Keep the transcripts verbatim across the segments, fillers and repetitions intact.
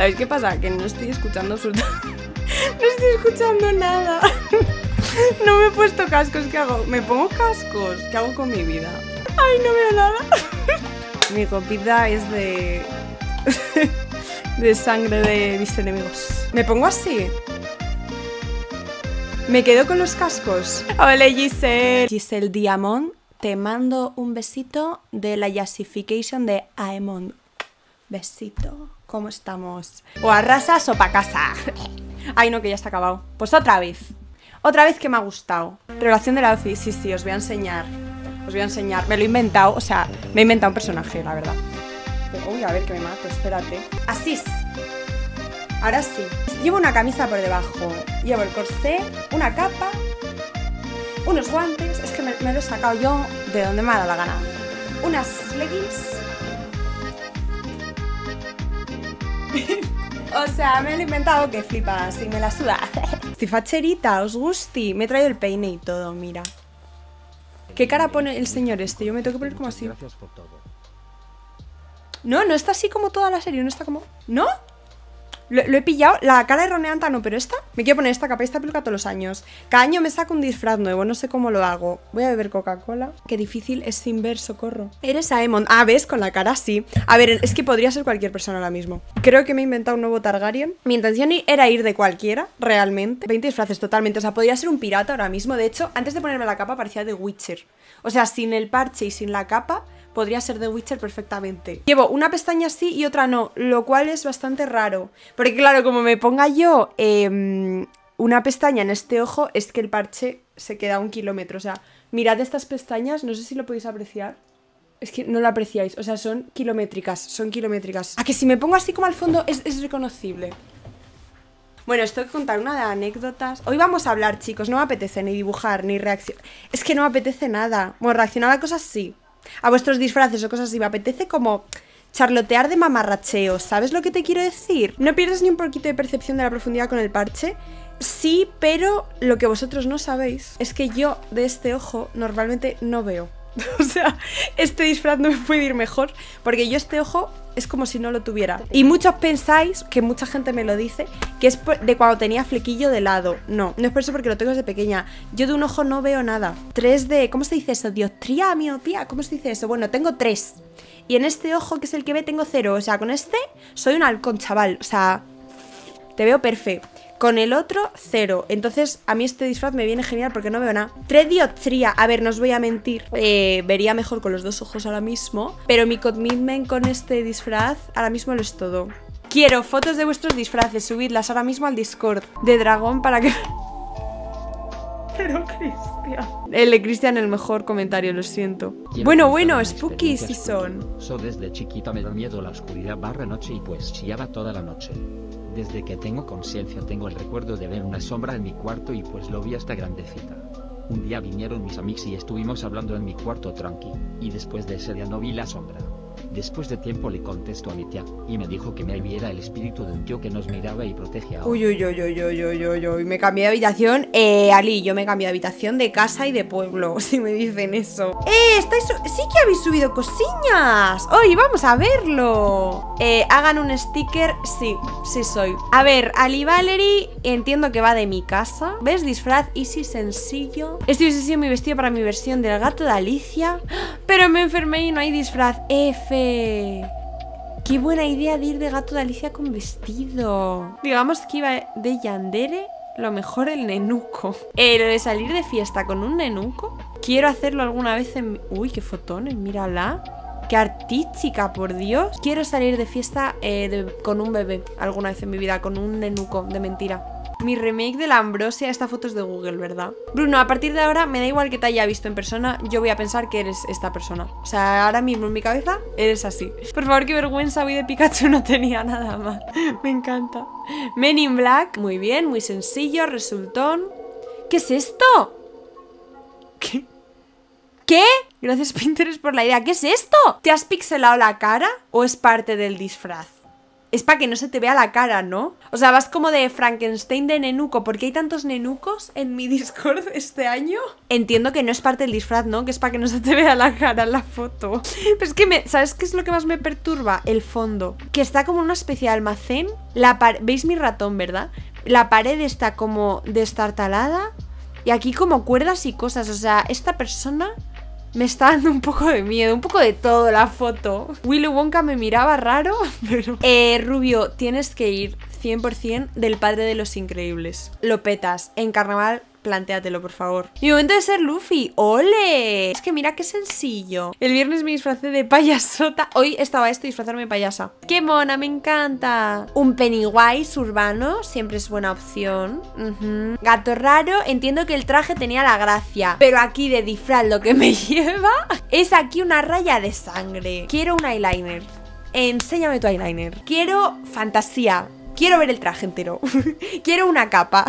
¿Sabéis qué pasa? Que no estoy escuchando absolutamente... No estoy escuchando nada. No me he puesto cascos. ¿Qué hago? ¿Me pongo cascos? ¿Qué hago con mi vida? Ay, no veo nada. Mi copita es de... de sangre de mis enemigos. ¿Me pongo así? ¿Me quedo con los cascos? ¡Hola, Giselle! Giselle Diamond, te mando un besito de la Jazzification de Aemon. Besito. ¿Cómo estamos? O arrasas o pa' casa. Ay, no, que ya está acabado. Pues otra vez. Otra vez que me ha gustado. Revelación de la Luffy. Sí, sí, os voy a enseñar. Os voy a enseñar. Me lo he inventado. O sea, me he inventado un personaje, la verdad. Pero, uy, a ver que me mato. Espérate. Así es. Ahora sí. Llevo una camisa por debajo. Llevo el corsé, una capa, unos guantes. Es que me, me lo he sacado yo de donde me ha dado la gana. Unas leggings. O sea, me lo he inventado que flipas y me la suda. Estoy facherita, os gusti. Me he traído el peine y todo, mira. ¿Qué cara pone el señor este? Yo me tengo que poner como así. Gracias por todo. No, no está así como toda la serie, no está como... ¿No? Lo, lo he pillado, la cara erroneanta no, pero esta... Me quiero poner esta capa y esta peluca todos los años. Cada año me saco un disfraz nuevo, no sé cómo lo hago. Voy a beber Coca-Cola. Qué difícil es sin ver, socorro. Eres Aemon. Ah, ¿ves? Con la cara sí. A ver, es que podría ser cualquier persona ahora mismo. Creo que me he inventado un nuevo Targaryen. Mi intención era ir de cualquiera, realmente. veinte disfraces totalmente, o sea, podría ser un pirata ahora mismo. De hecho, antes de ponerme la capa parecía The Witcher. O sea, sin el parche y sin la capa... podría ser The Witcher perfectamente. Llevo una pestaña sí y otra no, lo cual es bastante raro. Porque claro, como me ponga yo eh, una pestaña en este ojo, es que el parche se queda a un kilómetro. O sea, mirad estas pestañas, no sé si lo podéis apreciar. Es que no lo apreciáis, o sea, son kilométricas, son kilométricas. A que si me pongo así como al fondo es, es reconocible. Bueno, os tengo que contar una de anécdotas. Hoy vamos a hablar, chicos, no me apetece ni dibujar, ni reaccionar. Es que no me apetece nada. Bueno, reaccionar a cosas sí. A vuestros disfraces o cosas así, me apetece como charlotear de mamarracheo, ¿sabes lo que te quiero decir? No pierdes ni un poquito de percepción de la profundidad con el parche. Sí, pero lo que vosotros no sabéis es que yo de este ojo normalmente no veo. O sea, este disfraz no me puede ir mejor, porque yo este ojo es como si no lo tuviera. Y muchos pensáis, que mucha gente me lo dice, que es de cuando tenía flequillo de lado. No, no es por eso, porque lo tengo desde pequeña. Yo de un ojo no veo nada. Tres de... ¿Cómo se dice eso? Dioptría, miopía, ¿cómo se dice eso? Bueno, tengo tres. Y en este ojo, que es el que ve, tengo cero. O sea, con este soy un halcón, chaval. O sea, te veo perfecto. Con el otro, cero. Entonces, a mí este disfraz me viene genial porque no veo nada. Tres dioptría. A ver, no os voy a mentir. Eh, vería mejor con los dos ojos ahora mismo. Pero mi commitment con este disfraz ahora mismo lo es todo. Quiero fotos de vuestros disfraces. Subidlas ahora mismo al Discord de dragón para que... Pero Cristian... El de Cristian, el mejor comentario, lo siento. Bueno, bueno, spooky si son. So desde chiquita me da miedo la oscuridad barra noche y pues chillaba toda la noche. Desde que tengo conciencia tengo el recuerdo de ver una sombra en mi cuarto y pues lo vi hasta grandecita. Un día vinieron mis amigos y estuvimos hablando en mi cuarto tranqui, y después de ese día no vi la sombra. Después de tiempo le contesto a mi tía, y me dijo que me viera el espíritu de un tío que nos miraba y protegía. Uy, uy, uy, uy, uy, uy, uy, uy, me cambié de habitación, eh, Ali, yo me cambié de habitación, de casa y de pueblo, si me dicen eso. ¡Eh, estáis, sí que habéis subido cosillas! ¡Oye, vamos a verlo! Eh, hagan un sticker, sí, sí soy. A ver, Ali Valerie, entiendo que va de mi casa. ¿Ves? Disfraz easy, sencillo. Este hubiese sido mi vestido para mi versión del gato de Alicia, pero me enfermé y no hay disfraz, F. Qué buena idea de ir de gato de Alicia con vestido. Digamos que iba de Yandere, lo mejor el nenuco. Eh, lo de salir de fiesta con un nenuco. Quiero hacerlo alguna vez en... Uy, qué fotones, mírala. Qué artística, por Dios. Quiero salir de fiesta eh, de... con un bebé alguna vez en mi vida, con un nenuco, de mentira. Mi remake de la ambrosia, esta foto es de Google, ¿verdad? Bruno, a partir de ahora me da igual que te haya visto en persona, yo voy a pensar que eres esta persona. O sea, ahora mismo en mi cabeza eres así. Por favor, qué vergüenza, hoy de Pikachu no tenía nada más. Me encanta. Men in Black, muy bien, muy sencillo, resultón. ¿Qué es esto? ¿Qué? ¿Qué? Gracias, Pinterest, por la idea. ¿Qué es esto? ¿Te has pixelado la cara o es parte del disfraz? es para que no se te vea la cara, ¿no? O sea, vas como de Frankenstein de nenuco. ¿Por qué hay tantos nenucos en mi Discord este año? Entiendo que no es parte del disfraz, ¿no? Que es para que no se te vea la cara en la foto. Pero es que, me, ¿sabes qué es lo que más me perturba? El fondo. Que está como una especie de almacén. La ¿Veis mi ratón, verdad? La pared está como destartalada. Y aquí como cuerdas y cosas. O sea, esta persona... me está dando un poco de miedo, un poco de todo la foto. Willy Wonka me miraba raro, pero... Eh, Rubio, tienes que ir cien por cien del padre de los increíbles. Lo petas. En carnaval, plantéatelo, por favor. Mi momento de ser Luffy. ¡Ole! Es que mira qué sencillo. El viernes me disfracé de payasota. Hoy estaba esto, disfrazarme de payasa. ¡Qué mona! ¡Me encanta! Un Penny Wise urbano siempre es buena opción. Uh-huh. Gato raro. Entiendo que el traje tenía la gracia, pero aquí de disfraz lo que me lleva es aquí una raya de sangre. Quiero un eyeliner. Enséñame tu eyeliner. Quiero fantasía. Quiero ver el traje entero. Quiero una capa.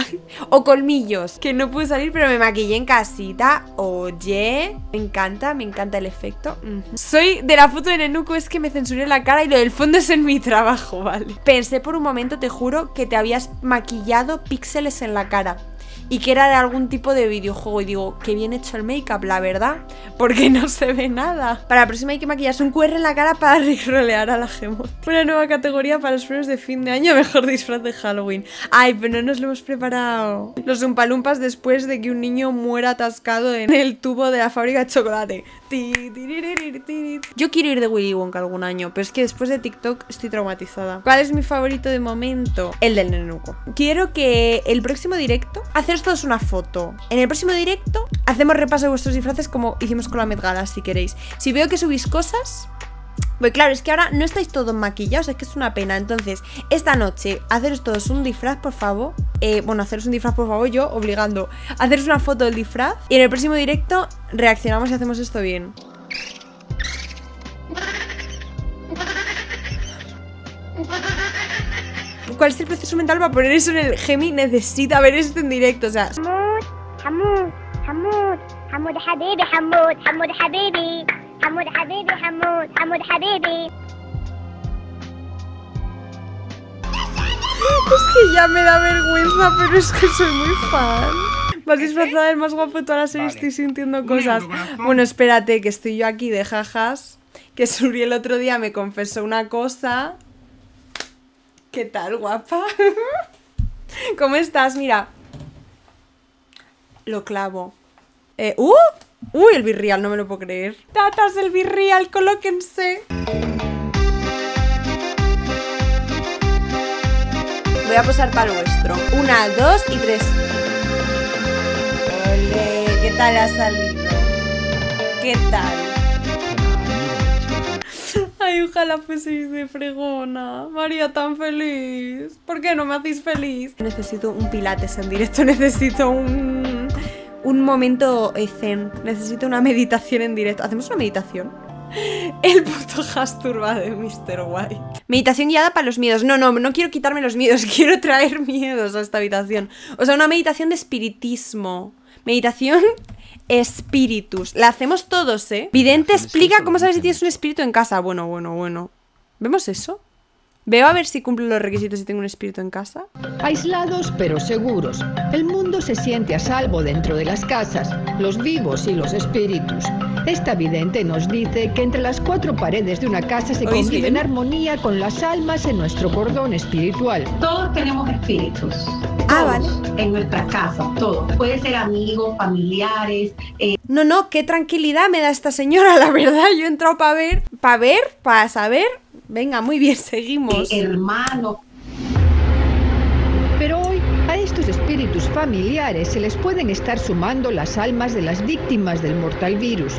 O colmillos. Que no pude salir, pero me maquillé en casita. Oye. Me encanta, me encanta el efecto. Mm. Soy de la foto de nenuco. Es que me censuré la cara y lo del fondo es en mi trabajo, ¿vale? Pensé por un momento, te juro, que te habías maquillado píxeles en la cara. Y que era de algún tipo de videojuego. Y digo, qué bien hecho el make-up, la verdad. Porque no se ve nada. Para la próxima hay que maquillarse un cu erre en la cara para re-rolear a la Gemot. Una nueva categoría para los premios de fin de año. Mejor disfraz de Halloween. Ay, pero no nos lo hemos preparado. Los Zumpalumpas después de que un niño muera atascado en el tubo de la fábrica de chocolate. Yo quiero ir de Willy Wonka algún año. Pero es que después de TikTok estoy traumatizada. ¿Cuál es mi favorito de momento? El del nenuco. Quiero que el próximo directo... haceros todos una foto. En el próximo directo hacemos repaso de vuestros disfraces como hicimos con la Met Gala, si queréis. Si veo que subís cosas... pues claro, es que ahora no estáis todos maquillados, es que es una pena. Entonces, esta noche, haceros todos un disfraz, por favor. Eh, bueno, haceros un disfraz, por favor, yo obligando. Haceros una foto del disfraz. Y en el próximo directo reaccionamos y hacemos esto bien. ¿Cuál es el proceso mental para poner eso en el Gemi? Necesita ver esto en directo, o sea... Hamoud, Hamoud, Hamoud, Hamoud Hadibi, Hamoud, Hamoud Hadibi, Hamoud Hadibi, Hamoud, Hamoud Hadibi. Es que ya me da vergüenza, pero es que soy muy fan. Más disfrazada del más guapo de toda la serie, vale. Estoy sintiendo cosas. Bueno, espérate, que estoy yo aquí de jajas. Que Suri el otro día me confesó una cosa... ¿Qué tal, guapa? ¿Cómo estás? Mira. Lo clavo. Eh, ¡Uh! ¡Uy, el birrial! No me lo puedo creer. ¡Tatas, el birrial! ¡Colóquense! Voy a posar para el vuestro. Una, dos y tres. ¡Ole! ¿Qué tal ha salido? ¿Qué tal? Ay, ojalá fueseis de fregona. María, tan feliz. ¿Por qué no me hacéis feliz? Necesito un pilates en directo. Necesito un... un momento zen. Necesito una meditación en directo. ¿Hacemos una meditación? El puto hasturba de míster White. Meditación guiada para los miedos. No, no, no quiero quitarme los miedos. Quiero traer miedos a esta habitación. O sea, una meditación de espiritismo. Meditación... espíritus. La hacemos todos, ¿eh? Vidente explica cómo sabes si tienes un espíritu en casa. Bueno, bueno, bueno. ¿Vemos eso? Veo a ver si cumple los requisitos si tengo un espíritu en casa. Aislados pero seguros. El mundo se siente a salvo dentro de las casas, los vivos y los espíritus. Esta vidente nos dice que entre las cuatro paredes de una casa se convive en armonía con las almas en nuestro cordón espiritual. Todos tenemos espíritus. Ah, vale. En nuestra casa, todos. Puede ser amigos, familiares. Eh. No, no, qué tranquilidad me da esta señora, la verdad. Yo he entrado para ver, para ver, para saber. Venga, muy bien, seguimos. Hermano. Pero hoy a estos espíritus familiares se les pueden estar sumando las almas de las víctimas del mortal virus.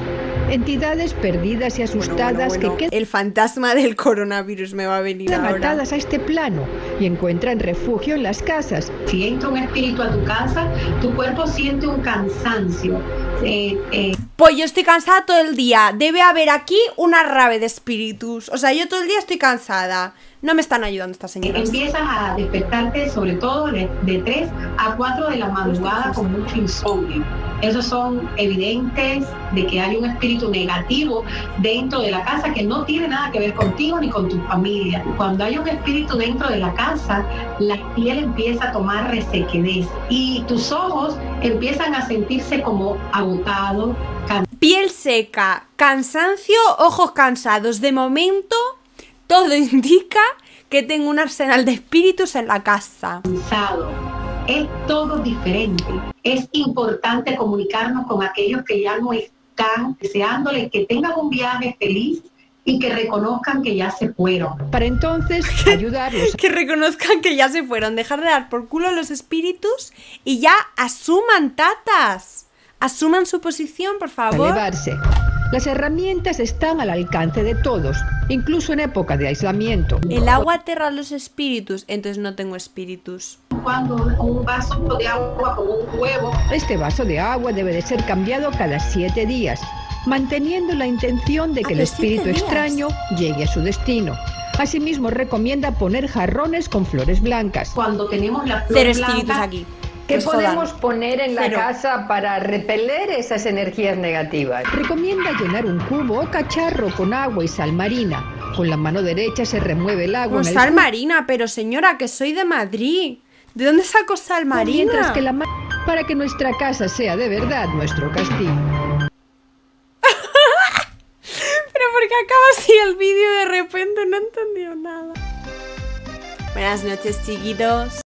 Entidades perdidas y asustadas bueno, bueno, bueno. que quedan... El fantasma del coronavirus me va a venir ahora. ...atadas a este plano y encuentran refugio en las casas. Si entra un espíritu a tu casa, tu cuerpo siente un cansancio. Eh, eh. Pues yo estoy cansada todo el día. Debe haber aquí una rave de espíritus. O sea, yo todo el día estoy cansada. No me están ayudando estas señoras. Empiezas a despertarte sobre todo de, de tres a cuatro de la madrugada con mucho insomnio. Esos son evidentes de que hay un espíritu negativo dentro de la casa que no tiene nada que ver contigo ni con tu familia. Cuando hay un espíritu dentro de la casa, la piel empieza a tomar resequedez y tus ojos empiezan a sentirse como agotado, cansado. Piel seca, cansancio, ojos cansados. De momento, todo indica que tengo un arsenal de espíritus en la casa. Cansado. Es todo diferente. Es importante comunicarnos con aquellos que ya no están, deseándoles que tengan un viaje feliz y que reconozcan que ya se fueron. Para entonces ayudarlos. Que reconozcan que ya se fueron. Dejar de dar por culo a los espíritus y ya asuman, tatas. Asuman su posición, por favor. Elevarse. Las herramientas están al alcance de todos, incluso en época de aislamiento. El agua aterra a los espíritus, entonces no tengo espíritus. Cuando un vaso de agua con un huevo. Este vaso de agua debe de ser cambiado cada siete días, manteniendo la intención de que el espíritu extraño llegue a su destino. Asimismo, recomienda poner jarrones con flores blancas. Cuando tenemos la flor blanca, cero espíritus aquí. ¿Qué podemos poner en la casa para repeler esas energías negativas? Recomienda llenar un cubo o cacharro con agua y sal marina. Con la mano derecha se remueve el agua. Con sal marina, pero señora, que soy de Madrid. ¿De dónde saco sal marina? Mientras que la ma para que nuestra casa sea de verdad nuestro castillo. Pero ¿por qué acaba así el vídeo de repente? No he entendido nada. Buenas noches, chiquitos.